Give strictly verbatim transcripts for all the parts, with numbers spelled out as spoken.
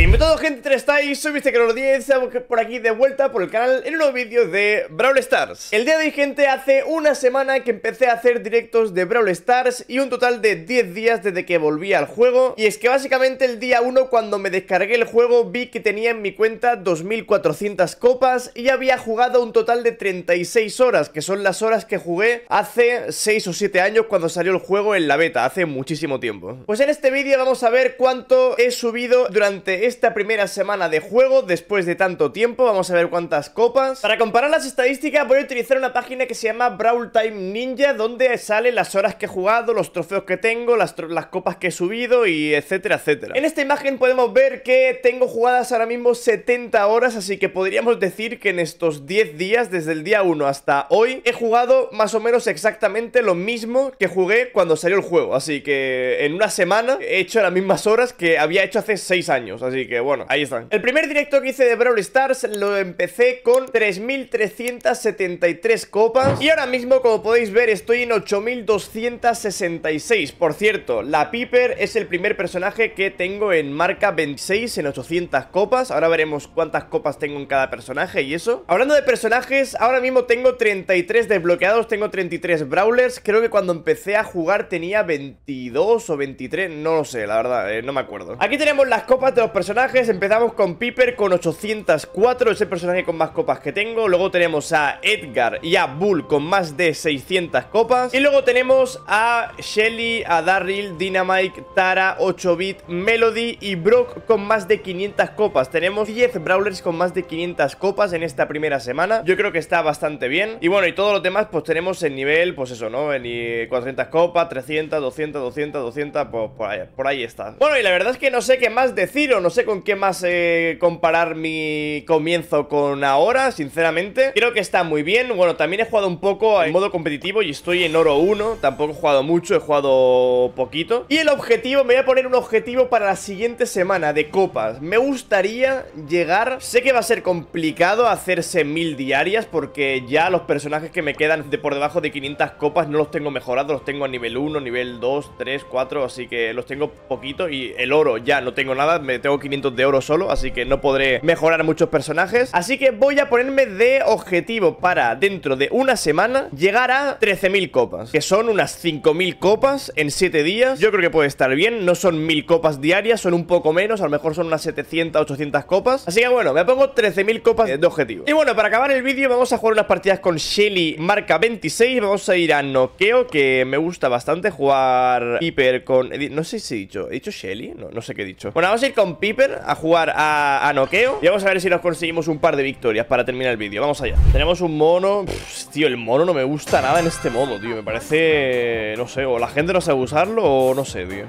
Invitados, gente, ¿tres estáis? Soy MrKeroro diez, estamos por aquí de vuelta por el canal en un nuevo vídeo de Brawl Stars. El día de hoy, gente, hace una semana que empecé a hacer directos de Brawl Stars y un total de diez días desde que volví al juego. Y es que básicamente el día uno, cuando me descargué el juego, vi que tenía en mi cuenta dos mil cuatrocientas copas y había jugado un total de treinta y seis horas, que son las horas que jugué hace seis o siete años cuando salió el juego en la beta, hace muchísimo tiempo. Pues en este vídeo vamos a ver cuánto he subido durante esta primera semana de juego después de tanto tiempo. Vamos a ver cuántas copas. Para comparar las estadísticas voy a utilizar una página que se llama Brawl Time Ninja, donde salen las horas que he jugado, los trofeos que tengo, las, las copas que he subido y etcétera, etcétera. En esta imagen podemos ver que tengo jugadas ahora mismo setenta horas, así que podríamos decir que en estos diez días, desde el día uno hasta hoy, he jugado más o menos exactamente lo mismo que jugué cuando salió el juego. Así que en una semana he hecho las mismas horas que había hecho hace seis años, así Así que bueno, ahí están. El primer directo que hice de Brawl Stars lo empecé con tres mil trescientas setenta y tres copas y ahora mismo, como podéis ver, estoy en ocho mil doscientas sesenta y seis. Por cierto, la Piper es el primer personaje que tengo en marca veintiséis en ochocientas copas. Ahora veremos cuántas copas tengo en cada personaje y eso. Hablando de personajes, ahora mismo tengo treinta y tres desbloqueados, tengo treinta y tres Brawlers. Creo que cuando empecé a jugar tenía veintidós o veintitrés, no lo sé, la verdad, eh, no me acuerdo. Aquí tenemos las copas de los personajes. Personajes, empezamos con Piper con ochocientas cuatro, es el personaje con más copas que tengo. Luego tenemos a Edgar y a Bull con más de seiscientas copas. Y luego tenemos a Shelly, a Darryl, Dynamite, Tara, ocho bit, Melody y Brock con más de quinientas copas. Tenemos diez Brawlers con más de quinientas copas en esta primera semana. Yo creo que está bastante bien. Y bueno, y todos los demás pues tenemos el nivel, pues eso, ¿no? En cuatrocientas copas, trescientas, doscientas, doscientas, doscientas, pues por ahí, por ahí está. Bueno, y la verdad es que no sé qué más deciros, no sé con qué más eh, comparar mi comienzo con ahora, sinceramente. Creo que está muy bien. Bueno, también he jugado un poco en modo competitivo y estoy en oro uno. Tampoco he jugado mucho, he jugado poquito. Y el objetivo, me voy a poner un objetivo para la siguiente semana de copas. Me gustaría llegar, sé que va a ser complicado hacerse mil diarias porque ya los personajes que me quedan de por debajo de quinientas copas no los tengo mejorados, los tengo a nivel uno, nivel dos, tres, cuatro, así que los tengo poquito y el oro ya no tengo nada, me tengo quinientos de oro solo, así que no podré mejorar muchos personajes, así que voy a ponerme de objetivo para dentro de una semana llegar a trece mil copas, que son unas cinco mil copas en siete días. Yo creo que puede estar bien, no son mil copas diarias, son un poco menos, a lo mejor son unas setecientas, ochocientas copas, así que bueno, me pongo trece mil copas de objetivo. Y bueno, para acabar el vídeo vamos a jugar unas partidas con Shelly marca veintiséis, vamos a ir a noqueo, que me gusta bastante jugar Piper con... no sé si he dicho, ¿he dicho Shelly? No, no sé qué he dicho. Bueno, vamos a ir con Piper a jugar a, a noqueo y vamos a ver si nos conseguimos un par de victorias para terminar el vídeo. Vamos allá. Tenemos un mono. Pff, tío, el mono no me gusta nada en este modo, tío. Me parece... no sé, o la gente no sabe usarlo o no sé, tío.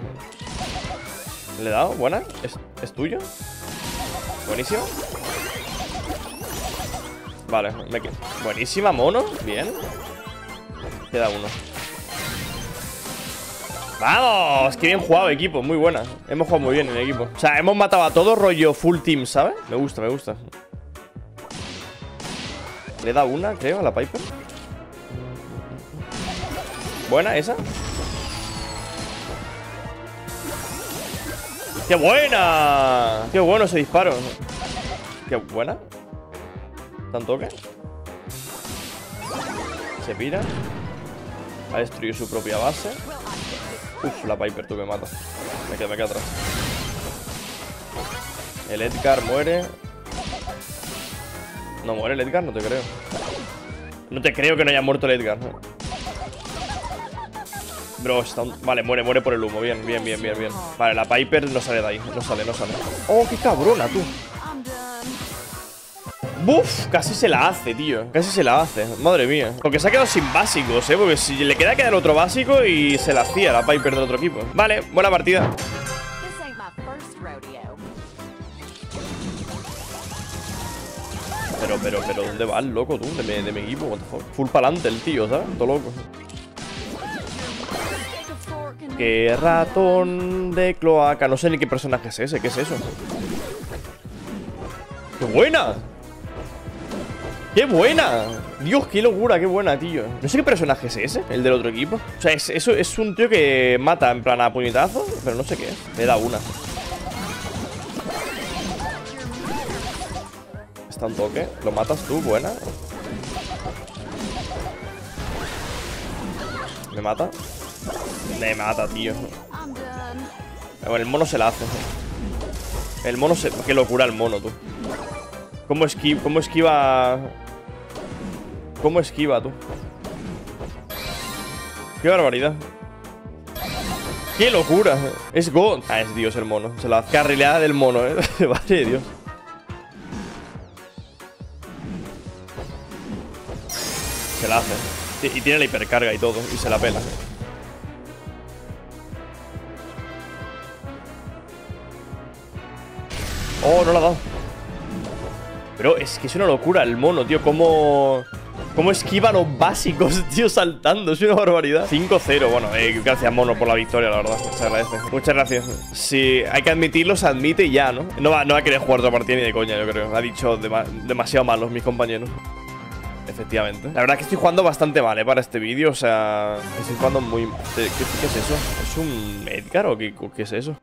¿Le he dado? ¿Buena? ¿Es, es tuyo? Buenísimo. Vale, me quedo. Buenísima, mono. Bien. Queda uno. ¡Vamos! ¡Qué bien jugado, equipo! Muy buena. Hemos jugado muy bien en el equipo. O sea, hemos matado a todo rollo full team, ¿sabes? Me gusta, me gusta. Le he dado una, creo, a la Piper. Buena esa. ¡Qué buena! ¡Qué bueno ese disparo! ¡Qué buena! ¿Tanto que? Se pira. Ha destruido su propia base. Uf, la Piper, tú me matas. Me quedo, me quedo atrás. El Edgar muere. No muere el Edgar, no te creo. No te creo que no haya muerto el Edgar. Bro, está un... Vale, muere, muere por el humo. Bien, bien, bien, bien, bien. Vale, la Piper no sale de ahí. No sale, no sale. Oh, qué cabrona, tú. ¡Buf! Casi se la hace, tío. Casi se la hace. Madre mía. Porque se ha quedado sin básicos, ¿eh? Porque si le queda quedar otro básico y se la hacía la Piper del otro equipo. Vale, buena partida. Pero, pero, pero, ¿dónde vas, loco, tú? De mi, de mi equipo, what the fuck. Full pa'lante el tío, ¿sabes? Todo loco. ¡Qué ratón de cloaca! No sé ni qué personaje es ese. ¿Qué es eso? ¡Qué buena! ¡Qué buena! Dios, qué locura, qué buena, tío. No sé qué personaje es ese, el del otro equipo. O sea, es, es, es un tío que mata en plan a puñetazo, pero no sé qué es. Me da una. está un toque. Lo matas tú, buena. ¿Me mata? Me mata, tío. El mono se la hace. El mono se... Qué locura el mono, tú. ¿Cómo esquiva? ¿Cómo esquiva? ¿Cómo esquiva, tú? Qué barbaridad. ¡Qué locura! Es God. Ah, es Dios el mono. Se la carrileada del mono, ¿eh? Vale, Dios. Se la hace. Y tiene la hipercarga y todo. Y se la pela. Oh, no la ha dado. Pero es que es una locura el mono, tío. Cómo... ¿Cómo esquiva los básicos, tío, saltando? Es una barbaridad. cinco cero. Bueno, eh, gracias, mono, por la victoria, la verdad. Se agradece. Muchas gracias. Si hay que admitirlo, se admite y ya, ¿no? No va, no va a querer jugar otra partida ni de coña, yo creo. Ha dicho de, demasiado malos mis compañeros. Efectivamente. La verdad es que estoy jugando bastante mal, ¿eh? Para este vídeo, o sea... Estoy jugando muy... ¿Qué, qué es eso? ¿Es un Edgar o qué, qué es eso?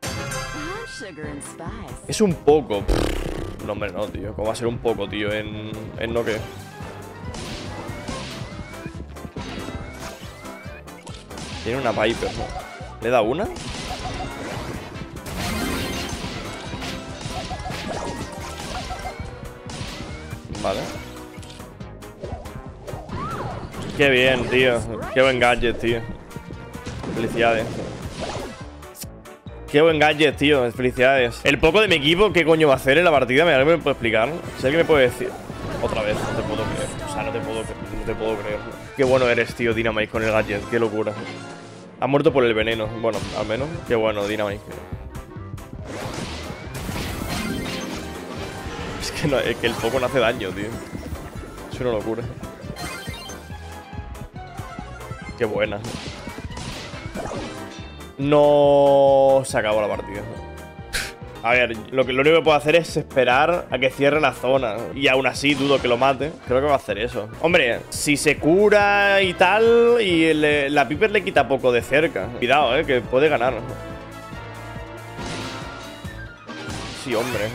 Es un poco. Pff, no, hombre, no, tío. ¿Cómo va a ser un poco, tío? En, en no que... Tiene una Piper, ¿no? ¿Le da una? Vale. Qué bien, tío. Qué buen gadget, tío. Felicidades. Qué buen gadget, tío. Felicidades. El poco de mi equipo, ¿qué coño va a hacer en la partida? ¿Me puede explicar? ¿Sé que me puede decir? Otra vez, no te puedo creer. O sea, no te puedo creer. No te puedo creer. Qué bueno eres, tío, Dynamite, con el gadget. Qué locura. Ha muerto por el veneno. Bueno, al menos. Qué bueno, Dynamite. Es que, no, es que el foco no hace daño, tío. Es una locura. Qué buena. No... Se acabó la partida. A ver, lo, que, lo único que puedo hacer es esperar a que cierre la zona. Y aún así dudo que lo mate. Creo que va a hacer eso. Hombre, si se cura y tal, y le, la Piper le quita poco de cerca. Cuidado, eh, que puede ganar. Sí, hombre.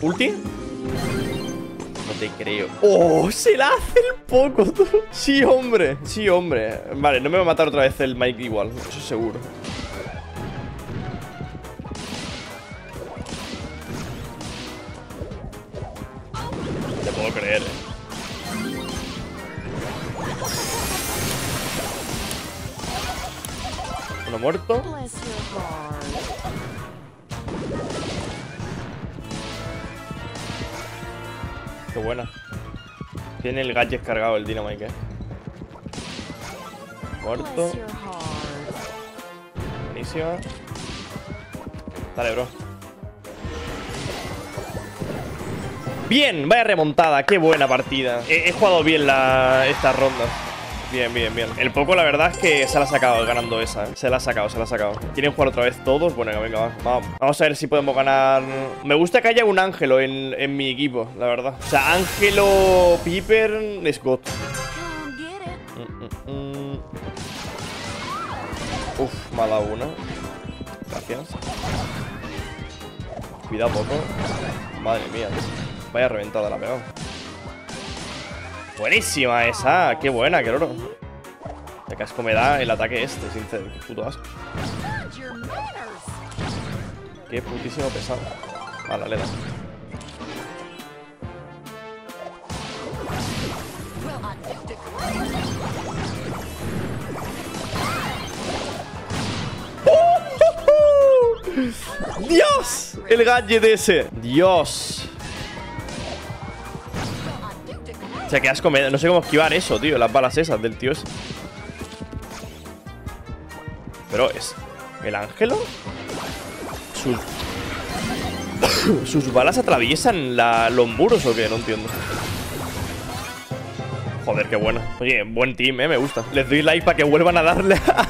¿Ulti? No te creo. ¡Oh! ¡Se la hace el poco! Tú. Sí, hombre. Sí, hombre. Vale, no me va a matar otra vez el Mike igual. Eso seguro. Creer. Uno muerto. Qué buena. Tiene el gadget cargado el Dynamite, ¿eh? Muerto. Buenísima. Dale, bro. Bien, vaya remontada, qué buena partida. He, he jugado bien la, esta ronda. Bien, bien, bien. El poco, la verdad, es que se la ha sacado ganando esa, ¿eh? Se la ha sacado, se la ha sacado. ¿Quieren jugar otra vez todos? Bueno, venga, vamos. Vamos a ver si podemos ganar. Me gusta que haya un Ángelo en, en mi equipo, la verdad. O sea, Ángelo, Piper, Scott. Uf, me ha dado una. Gracias. Cuidado poco. Madre mía. Vaya reventada la peor. Buenísima esa. Qué buena, qué oro. De casco me da el ataque este, sincero. Puto asco. Qué putísimo pesado. Vale, le da. ¡Dios! El gadget ese. ¡Dios! O sea, que asco me da. No sé cómo esquivar eso, tío. Las balas esas del tío ese. Pero es... ¿El Ángelo? Sus... ¿Sus balas atraviesan la... los muros o qué? No entiendo. Joder, qué buena. Oye, buen team, eh. Me gusta. Les doy like para que vuelvan a darle a,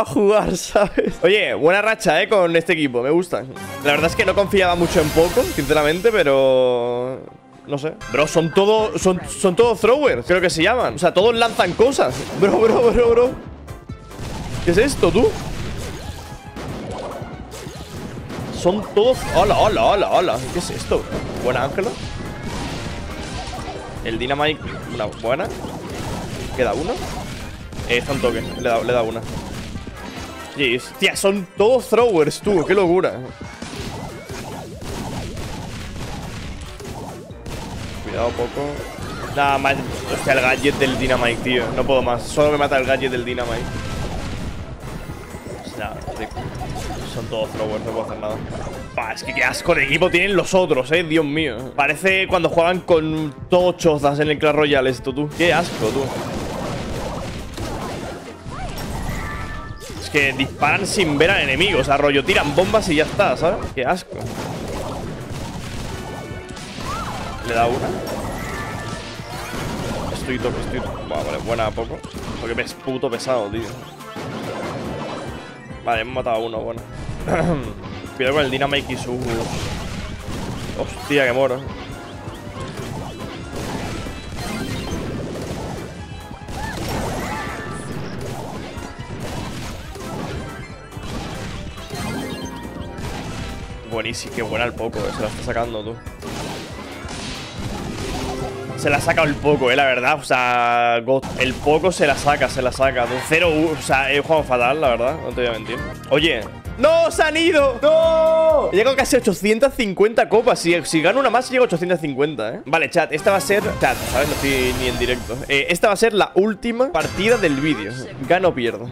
a jugar, ¿sabes? Oye, buena racha, eh, con este equipo. Me gusta. La verdad es que no confiaba mucho en poco, sinceramente, pero... No sé. Bro, son todos son, son todo throwers, creo que se llaman. O sea, todos lanzan cosas. Bro, bro, bro, bro. ¿Qué es esto, tú? Son todos... Hola, hola, hola, hola. ¿Qué es esto, bro? Buena, Ángela. El Dynamite, una buena. Queda uno. Eh, está un toque, le da, le da una. Jeez. Tía, son todos throwers, tú, qué locura. Cuidado poco. Nada más. Hostia, el gadget del Dynamite, tío. No puedo más. Solo me mata el gadget del Dynamite. Nada, rico. Son todos throwers, no puedo hacer nada. Bah, es que qué asco de equipo tienen los otros, eh. Dios mío. Parece cuando juegan con tochozas en el Clash Royale esto, tú. Qué asco, tú. Es que disparan sin ver al enemigo. O sea, rollo, tiran bombas y ya está, ¿sabes? Qué asco. Le da una. Estoy toque, estoy toque. Buah, vale, buena a poco. Porque me es puto pesado, tío. Vale, hemos matado a uno, bueno. Cuidado con el Dynamite y su... Hostia, que moro. Buenísimo, qué buena el poco, eh. Se la está sacando, tú. Se la ha sacado el poco, eh, la verdad. O sea, God. El poco se la saca, se la saca. De cero, uh, o sea, he jugado fatal, la verdad. No te voy a mentir. Oye. ¡No, se han ido! ¡No! Llego casi a ochocientas cincuenta copas. Si, si gano una más, llego a ochocientas cincuenta, ¿eh? Vale, chat. Esta va a ser... Chat, ¿sabes? No estoy ni en directo. Eh, esta va a ser la última partida del vídeo. Gano o pierdo.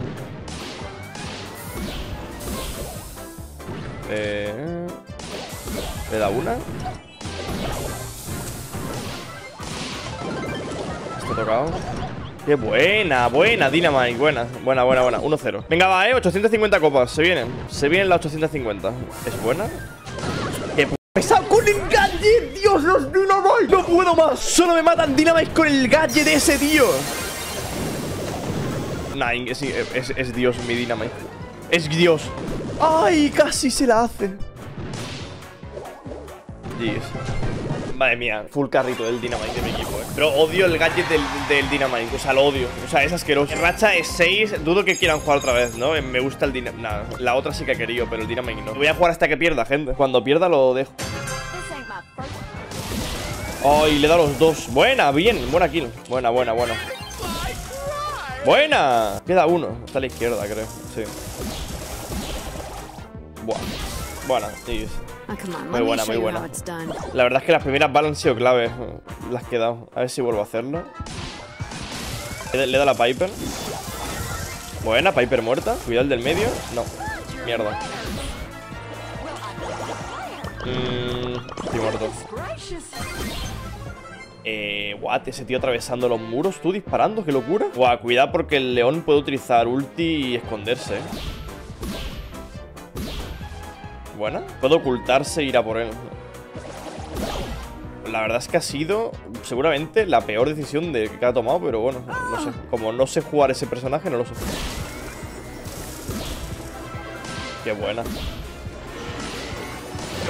Eh... ¿Le da una? Tocado. Qué buena, buena, Dynamite. Buena, buena, buena, buena. uno cero. Venga, va, eh. ochocientas cincuenta copas. Se vienen. Se vienen las ochocientas cincuenta. ¿Es buena? ¡Qué p... pesado con el gadget! ¡Dios, los Dynamite! ¡No puedo más! Solo me matan Dynamite con el gadget de ese, tío. Nah, es, es, es Dios, mi Dynamite. Es Dios. ¡Ay! Casi se la hace. Jeez. Madre mía, full carrito del Dynamite de mi equipo, eh. Pero odio el gadget del, del Dynamite. O sea, lo odio. O sea, es asqueroso. Racha es seis. Dudo que quieran jugar otra vez, ¿no? Me gusta el Dynamite. Nada, la otra sí que he querido, pero el Dynamite no. Voy a jugar hasta que pierda, gente. Cuando pierda lo dejo. Ay, oh, le da los dos. Buena, bien. Buena kill. Buena, buena, buena. Buena. Queda uno. Está a la izquierda, creo. Sí. Buah. Buena, sí. Muy buena, muy buena. La verdad es que las primeras balas han sido claves. Las que he dado. A ver si vuelvo a hacerlo. Le da la Piper. Buena, Piper muerta. Cuidado el del medio. No. Mierda. mm, Estoy muerto. Eh, what, ese tío atravesando los muros. Tú disparando, qué locura. Buah, cuidado porque el león puede utilizar ulti y esconderse. Buena. Puedo ocultarse e ir a por él. La verdad es que ha sido seguramente la peor decisión de que ha tomado, pero bueno, no sé. Como no sé jugar ese personaje, no lo sé. Qué buena.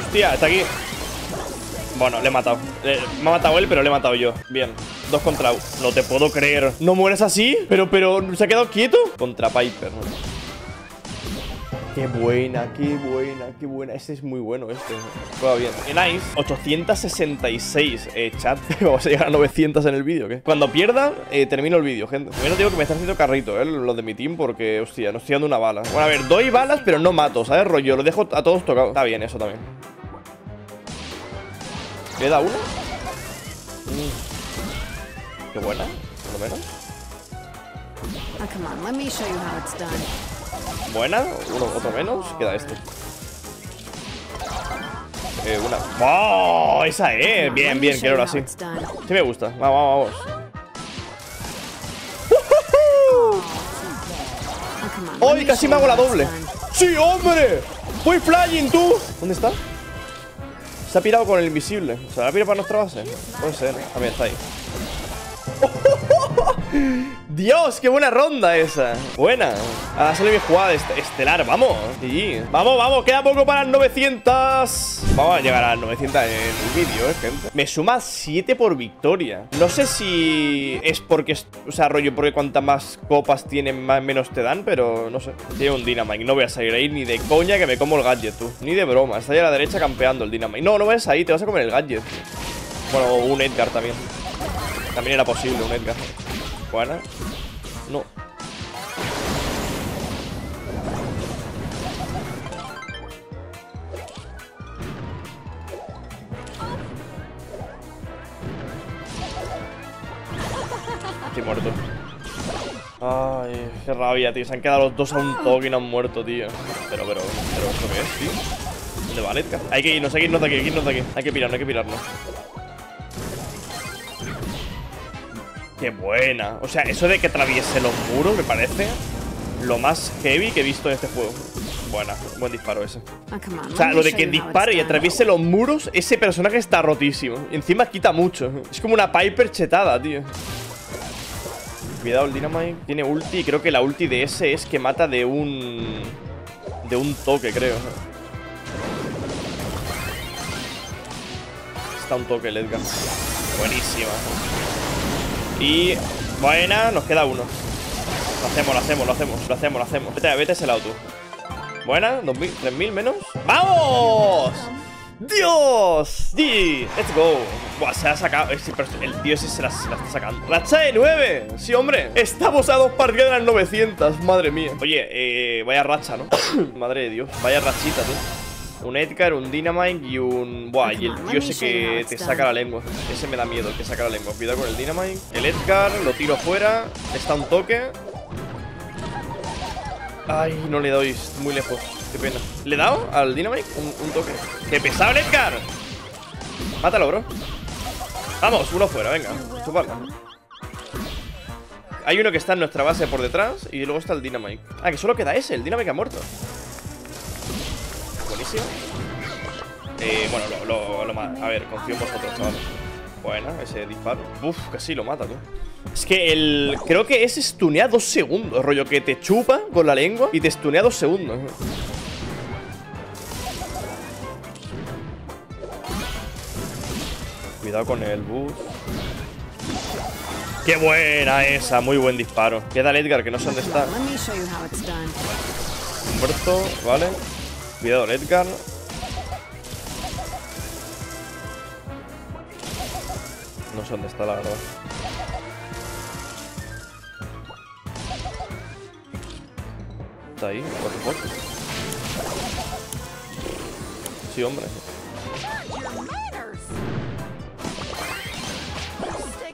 Hostia, está aquí. Bueno, le he matado. Le, me ha matado él, pero le he matado yo. Bien. Dos contra uno. No te puedo creer. ¿No mueres así? Pero, pero, ¿se ha quedado quieto? Contra Piper. Qué buena, qué buena, qué buena. Este es muy bueno, este. Juega bien. Nice. ochocientas sesenta y seis. Eh, chat, vamos a llegar a novecientas en el vídeo, ¿qué? Cuando pierda, eh, termino el vídeo, gente. Primero digo que me está haciendo carrito, eh, los de mi team, porque, hostia, no estoy dando una bala. Bueno, a ver, doy balas, pero no mato, ¿sabes? Rollo, lo dejo a todos tocados. Está bien eso también. ¿Le da uno? Mm. Qué buena, por lo menos. Oh, come on, let me show you how it's done. Buena, uno, otro menos, queda este. Eh, una. ¡Oh! Esa es. Bien, bien, quiero ahora sí. Sí me gusta. Vamos, vamos, vamos. ¡Hoy casi me hago la doble! ¡Sí, hombre! ¡Voy flying, tú! ¿Dónde está? Se ha pirado con el invisible. ¿Se la pira para nuestra base? Puede ser. También está ahí. Dios, qué buena ronda esa. Buena. Ahora sale mi jugada est estelar. Vamos. Sí. Vamos, vamos. Queda poco para las novecientas. Vamos a llegar a las novecientas en el vídeo, eh, gente. Me suma siete por victoria. No sé si es porque... O sea, rollo, porque cuantas más copas tienen, más menos te dan, pero no sé. Tiene un Dynamite. No voy a salir ahí ni de coña que me como el gadget, tú. Ni de broma. Está ahí a la derecha campeando el Dynamite. No, no vayas ahí. Te vas a comer el gadget. Bueno, un Edgar también. También era posible un Edgar. Buena. No. Estoy muerto. Ay, qué rabia, tío. Se han quedado los dos a un toque y no han muerto, tío. Pero, pero, pero, ¿esto qué es, tío? ¿Dónde va Edgar? Hay que irnos, hay que irnos de aquí, hay que irnos de aquí. Hay que pirarnos, hay que pirarnos. ¡Qué buena! O sea, eso de que atraviese los muros me parece lo más heavy que he visto en este juego. Buena, buen disparo ese. O sea, lo de que dispare y atraviese los muros, ese personaje está rotísimo. Encima quita mucho. Es como una Piper chetada, tío. Cuidado, el Dynamite tiene ulti. Creo que la ulti de ese es que mata de un... De un toque, creo. Está un toque el Edgar. Buenísima. Y... buena, nos queda uno. Lo hacemos, lo hacemos, lo hacemos, lo hacemos, lo hacemos. Vete, vete ese lado tú. Buena, dos mil, tres mil menos. ¡Vamos! ¡Dios! ¡Sí! ¡Let's go! Buah, se ha sacado. El tío ese se la, se la está sacando. ¡Racha de nueve! ¡Sí, hombre! Estamos a dos partidas de las novecientas. Madre mía. Oye, eh, vaya racha, ¿no? Madre de Dios. Vaya rachita, tú. Un Edgar, un Dynamite y un... Buah, y el tío ese que te saca la lengua. Ese me da miedo, que saca la lengua. Cuidado con el Dynamite. El Edgar, lo tiro fuera. Está un toque. Ay, no le doy. Muy lejos. Qué pena. ¿Le he dado al Dynamite? Un, un toque. ¡Qué pesado, Edgar! Mátalo, bro. Vamos, uno fuera, venga. Chuparla. Hay uno que está en nuestra base por detrás. Y luego está el Dynamite. Ah, que solo queda ese. El Dynamite ha muerto. Buenísimo. Eh, bueno, lo, lo, lo mato. A ver, confío en vosotros, chavales. Buena, ese disparo. Uf, casi lo mata, tú. Es que el... Creo que ese stunea dos segundos. Rollo que te chupa con la lengua y te stunea dos segundos. Cuidado con el bus. ¡Qué buena esa! Muy buen disparo. Queda el Edgar, que no sé dónde está. Humberto, vale. Cuidado el Edgar. No sé dónde está, la verdad. Está ahí, por favor. Sí, hombre.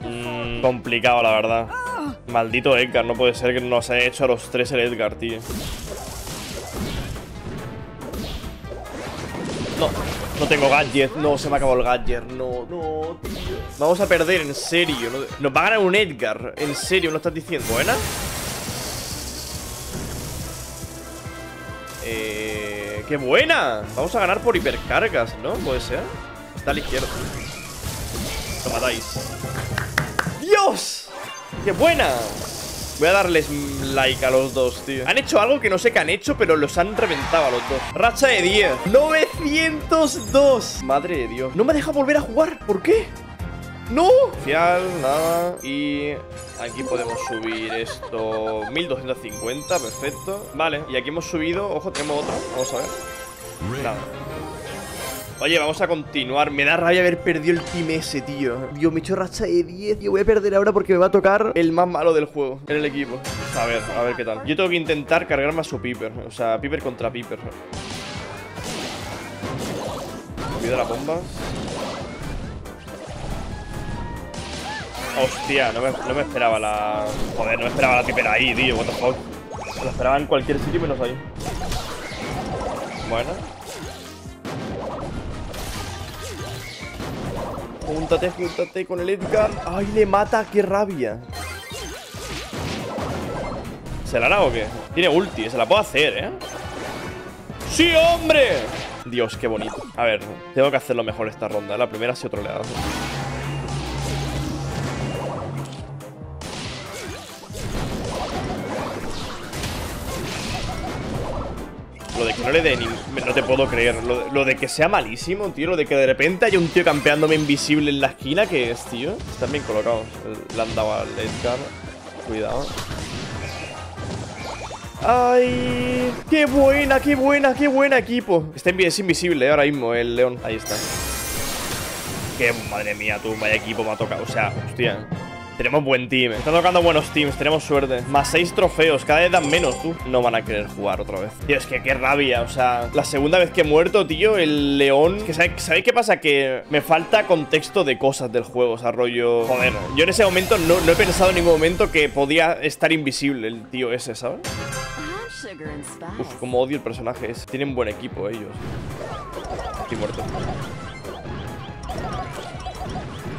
Mm, complicado, la verdad. Maldito Edgar, no puede ser que nos haya hecho a los tres el Edgar, tío. No, no tengo gadget. No, se me ha acabado el gadget. No, no, tío. Vamos a perder, en serio. Nos va a ganar un Edgar. En serio, ¿no estás diciendo? ¿Buena? Eh, ¡Qué buena! Vamos a ganar por hipercargas, ¿no? Puede ser. Está a la izquierda. Lo matáis. ¡Dios! ¡Qué buena! Voy a darles like a los dos, tío. Han hecho algo que no sé qué han hecho, pero los han reventado a los dos. Racha de diez. ¡novecientos dos! Madre de Dios. No me deja volver a jugar. ¿Por qué? ¡No! Oficial, nada. Y aquí podemos subir esto. mil doscientos cincuenta, perfecto. Vale, y aquí hemos subido. Ojo, tenemos otro. Vamos a ver. Nada. Oye, vamos a continuar. Me da rabia haber perdido el team ese, tío. Dios, me he hecho racha de diez. Yo voy a perder ahora porque me va a tocar el más malo del juego en el equipo. A ver, a ver qué tal. Yo tengo que intentar cargarme a su Piper. O sea, Piper contra Piper. Cuidado las bombas. Hostia, no me, no me esperaba la... Joder, no me esperaba la Piper ahí, tío. What the fuck. Me la esperaba en cualquier sitio menos ahí. Bueno. Júntate, júntate con el Edgar. Ay, le mata, qué rabia. ¿Se la hará o qué? Tiene ulti, se la puedo hacer, ¿eh? ¡Sí, hombre! Dios, qué bonito. A ver, tengo que hacerlo mejor esta ronda. La primera ha sido troleada. Lo de que no le dé ni... No te puedo creer. Lo de, lo de que sea malísimo, tío. Lo de que de repente haya un tío campeándome invisible en la esquina. ¿Qué es, tío? Están bien colocados. Le han dado al Edgar. Cuidado. ¡Ay! ¡Qué buena, qué buena, qué buen equipo! Está inv es invisible, eh, ahora mismo el león. Ahí está. ¡Qué madre mía, tú! Vaya equipo me ha tocado. O sea, hostia. Tenemos buen team. Están tocando buenos teams. Tenemos suerte. Más seis trofeos. Cada vez dan menos, tú. No van a querer jugar otra vez. Tío, es que qué rabia. O sea, la segunda vez que he muerto, tío, el león... Es que ¿sabéis, ¿sabéis qué pasa? Que me falta contexto de cosas del juego. O sea, rollo... Joder. Yo en ese momento no, no he pensado en ningún momento que podía estar invisible el tío ese, ¿sabes? Uf, como odio el personaje ese. Tienen buen equipo ellos. Estoy muerto.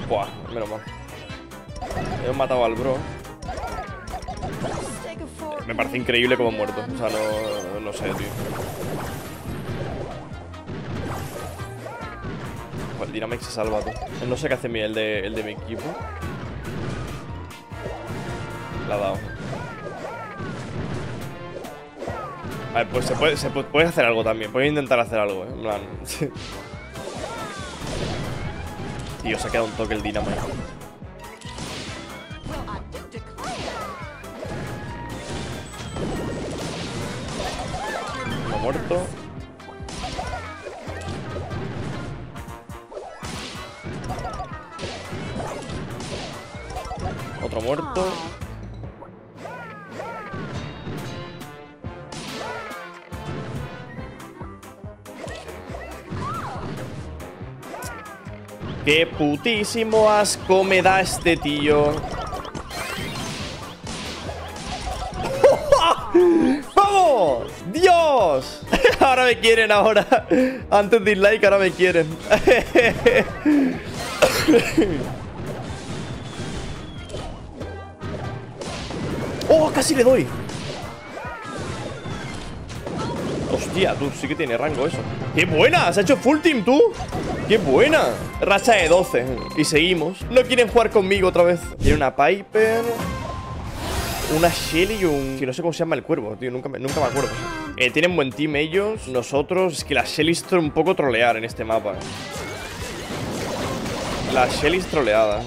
Buah, menos mal. He matado al bro. Me parece increíble como he muerto. O sea, no, no sé, tío. El Dynamite se salva, tío. No sé qué hace el de, el de mi equipo. La ha dado. A ver, pues se puede, se puede, puede hacer algo también. Puedes intentar hacer algo, ¿eh? En plan... Tío, se ha quedado un toque el Dynamite. No ha muerto. Otro muerto. ¡Qué putísimo asco me da este tío! ¡Vamos! ¡Dios! Ahora me quieren, ahora. Antes dislike, ahora me quieren. ¡Oh, casi le doy! Hostia, tú sí que tiene rango eso. ¡Qué buena! ¿Has hecho full team, tú? ¡Qué buena! Racha de doce. Y seguimos. No quieren jugar conmigo otra vez. Tiene una Piper, una Shelly y un... Sí, no sé cómo se llama el cuervo, tío. Nunca me, nunca me acuerdo. Eh, tienen buen team ellos. Nosotros... Es que la Shelly es un poco trolear en este mapa. La Shelly es troleada.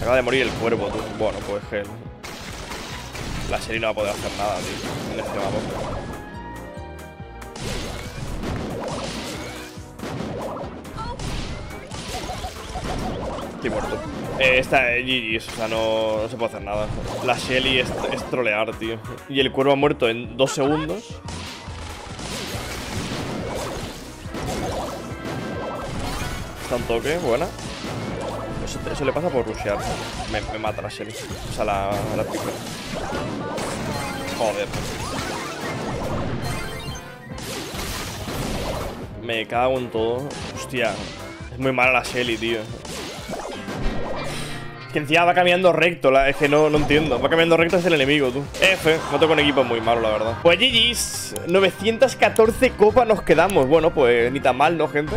Acaba de morir el cuervo, tío. Bueno, pues gel. La Shelly no va a poder hacer nada, tío, en este mapa. Estoy muerto. Eh, esta eh, G G's, o sea, no, no se puede hacer nada. La Shelly es, es trolear, tío. Y el cuervo ha muerto en dos segundos. Está un toque, buena. Eso, eso le pasa por rushear. Me, me mata la Shelly. O sea, la, la pica. Joder. Me cago en todo. Hostia. Es muy mala la Shelly, tío. Que encima va caminando recto, la, es que no, no entiendo. Va caminando recto hacia el enemigo, tú. F, no tengo un equipo muy malo, la verdad. Pues G G's, novecientos catorce copas nos quedamos. Bueno, pues ni tan mal, ¿no, gente?